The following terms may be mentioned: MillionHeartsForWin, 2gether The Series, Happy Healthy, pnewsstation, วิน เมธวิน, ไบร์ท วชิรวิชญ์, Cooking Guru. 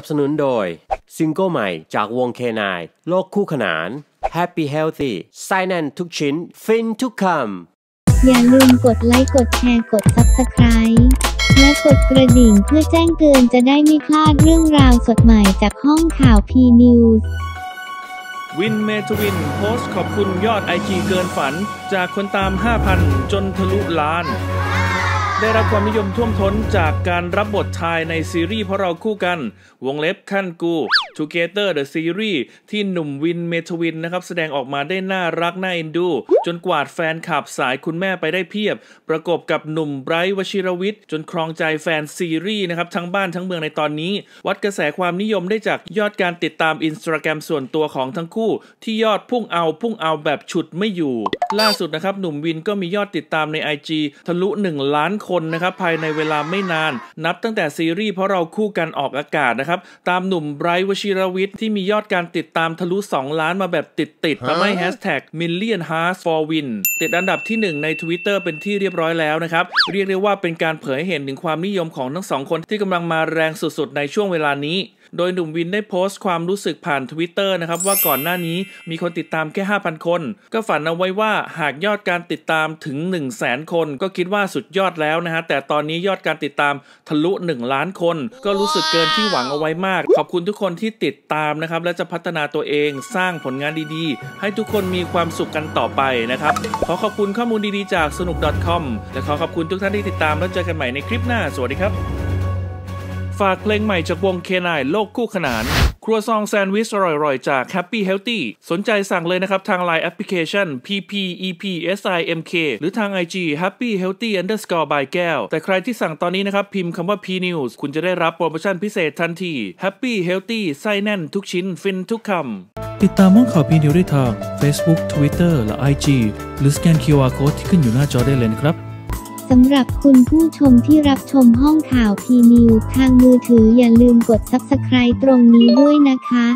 นับสนุนโดยซิงเกิลใหม่จากวงเคนายโลกคู่ขนาน Happy Healthy ไส้แน่นทุกชิ้นฟินทุกคำอย่าลืมกดไลค์กดแชร์กด Subscribe และกดกระดิ่งเพื่อแจ้งเตือนจะได้ไม่พลาดเรื่องราวสดใหม่จากห้องข่าว P News วินเมทวินโพสต์ขอบคุณยอด IQ เกินฝันจากคนตาม 5,000 จนทะลุล้านได้รับความนิยมท่วมท้นจากการรับบทชายในซีรีส์เพราะเราคู่กันวงเล็บขั้นกู Together The Series ที่หนุ่มวินเมทวินนะครับแสดงออกมาได้น่ารักน่าเอ็นดูจนกวาดแฟนคลับสายคุณแม่ไปได้เพียบประกบกับหนุ่มไบรท์วชิรวิทย์จนครองใจแฟนซีรีส์นะครับทั้งบ้านทั้งเมืองในตอนนี้วัดกระแสความนิยมได้จากยอดการติดตาม Instagram ส่วนตัวของทั้งคู่ที่ยอดพุ่งเอาแบบฉุดไม่อยู่ล่าสุดนะครับหนุ่มวินก็มียอดติดตามใน IG ทะลุ1ล้านคนนะครับภายในเวลาไม่นานนับตั้งแต่ซีรีส์เพราะเราคู่กันออกอากาศนะครับตามหนุ่มไบรท์วชิรวิทย์ที่มียอดการติดตามทะลุ2ล้านมาแบบติดทำให้ #MillionHeartsForWin ติดอันดับที่1ใน Twitter เป็นที่เรียบร้อยแล้วนะครับเรียกได้ว่าเป็นการเผยให้เห็นถึงความนิยมของทั้งสองคนที่กำลังมาแรงสุดๆในช่วงเวลานี้โดยหนุ่มวินได้โพสต์ความรู้สึกผ่าน Twitter นะครับว่าก่อนหน้านี้มีคนติดตามแค่ 5,000 คนก็ฝันเอาไว้ว่าหากยอดการติดตามถึง 100,000 คนก็คิดว่าสุดยอดแล้วนะฮะแต่ตอนนี้ยอดการติดตามทะลุ1ล้านคนก็รู้สึกเกินที่หวังเอาไว้มากขอบคุณทุกคนที่ติดตามนะครับและจะพัฒนาตัวเองสร้างผลงานดีๆให้ทุกคนมีความสุขกันต่อไปนะครับขอขอบคุณข้อมูลดีๆจากสนุก .com และขอขอบคุณทุกท่านที่ติดตามแล้วเจอกันใหม่ในคลิปหน้าสวัสดีครับฝากเพลงใหม่จากวงเคนายโลกคู่ขนานครัวซองแซนด์วิชอร่อยๆจาก Happy Healthy สนใจสั่งเลยนะครับทาง Line Application PPEPSIMK หรือทาง IG Happy Healthy _ by แก้วแต่ใครที่สั่งตอนนี้นะครับพิมพ์คำว่า P News คุณจะได้รับโปรโมชั่นพิเศษทันที Happy Healthy ไส้แน่นทุกชิ้นฟินทุกคำติดตามห้องข่าว P News ได้ทาง Facebook Twitter และ IG หรือสแกน QR Code ที่ขึ้นอยู่หน้าจอได้เลยนะครับสำหรับคุณผู้ชมที่รับชมห้องข่าว P News ทางมือถืออย่าลืมกด Subscribe ตรงนี้ด้วยนะคะ